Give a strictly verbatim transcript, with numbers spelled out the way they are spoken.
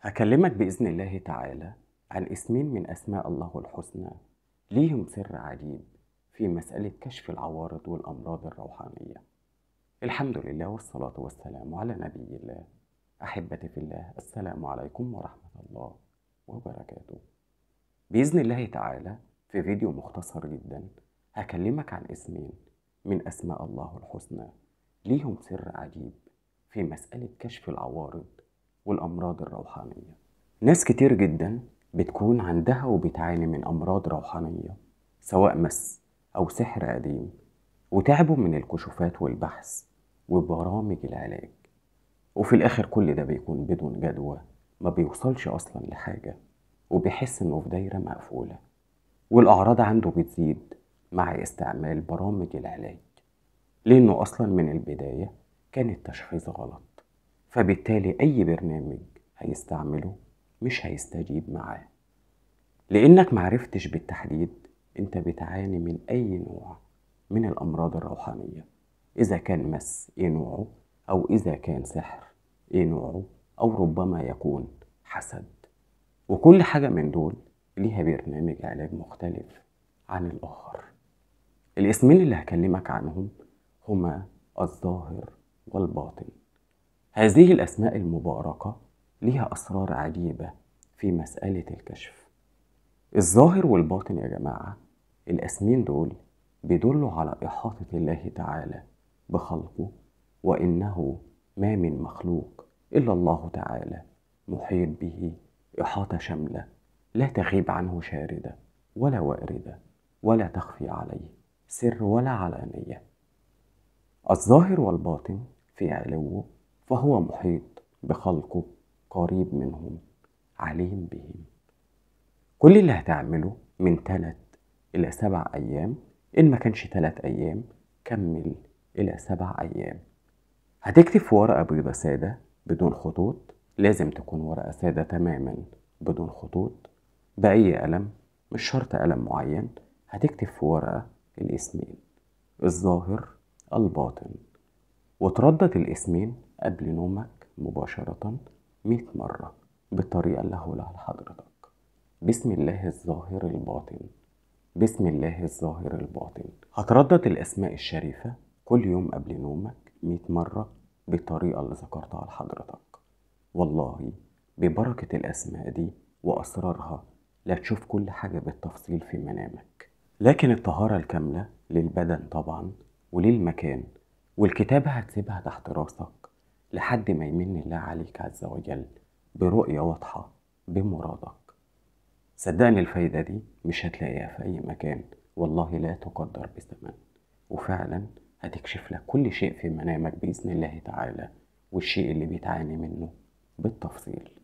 هكلمك بإذن الله تعالى عن اسمين من أسماء الله الحسنى ليهم سر عجيب في مسألة كشف العوارض والأمراض الروحانية. الحمد لله والصلاة والسلام على نبي الله. أحبتي في الله، السلام عليكم ورحمة الله وبركاته. بإذن الله تعالى في فيديو مختصر جدا هكلمك عن اسمين من أسماء الله الحسنى ليهم سر عجيب في مسألة كشف العوارض والأمراض الروحانية. ناس كتير جدا بتكون عندها وبتعاني من أمراض روحانية، سواء مس أو سحر قديم، وتعبوا من الكشوفات والبحث وبرامج العلاج، وفي الآخر كل ده بيكون بدون جدوى، ما بيوصلش أصلا لحاجة، وبيحس إنه في دايرة مقفولة، والأعراض عنده بتزيد مع استعمال برامج العلاج، لأنه أصلا من البداية كان التشخيص غلط، فبالتالي أي برنامج هيستعمله مش هيستجيب معاه، لأنك معرفتش بالتحديد أنت بتعاني من أي نوع من الأمراض الروحانية، إذا كان مس إيه نوعه، أو إذا كان سحر إيه نوعه، أو ربما يكون حسد، وكل حاجة من دول ليها برنامج علاج مختلف عن الآخر. الاسمين اللي هكلمك عنهم هما الظاهر والباطن. هذه الأسماء المباركة ليها أسرار عجيبة في مسألة الكشف. الظاهر والباطن يا جماعة، الاسمين دول بيدلوا على إحاطة الله تعالى بخلقه، وإنه ما من مخلوق إلا الله تعالى محيط به إحاطة شاملة لا تغيب عنه شاردة ولا واردة ولا تخفي عليه سر ولا علانية. الظاهر والباطن في علوه، فهو محيط بخلقه، قريب منهم، عليم بهم. كل اللي هتعمله من تلات إلى سبع أيام، إن ما كانش تلات أيام كمل إلى سبع أيام. هتكتب في ورقة بيضة سادة بدون خطوط، لازم تكون ورقة سادة تماما بدون خطوط، بأي قلم، مش شرط قلم معين. هتكتب في ورقة الاسمين الظاهر الباطن، وتردد الاسمين قبل نومك مباشرة مئة مرة بالطريقة اللي هقولها لحضرتك. بسم الله الظاهر الباطن، بسم الله الظاهر الباطن. هتردد الأسماء الشريفة كل يوم قبل نومك مئة مرة بالطريقة اللي ذكرتها لحضرتك. والله ببركة الأسماء دي وأسرارها لا تشوف كل حاجة بالتفصيل في منامك، لكن الطهارة الكاملة للبدن طبعا وللمكان والكتابة هتسيبها تحت راسك لحد ما يمن الله عليك عز وجل برؤية واضحة بمرادك. صدقني الفايدة دي مش هتلاقيها في أي مكان، والله لا تقدر بثمن، وفعلا هتكشف لك كل شيء في منامك بإذن الله تعالى، والشيء اللي بتعاني منه بالتفصيل.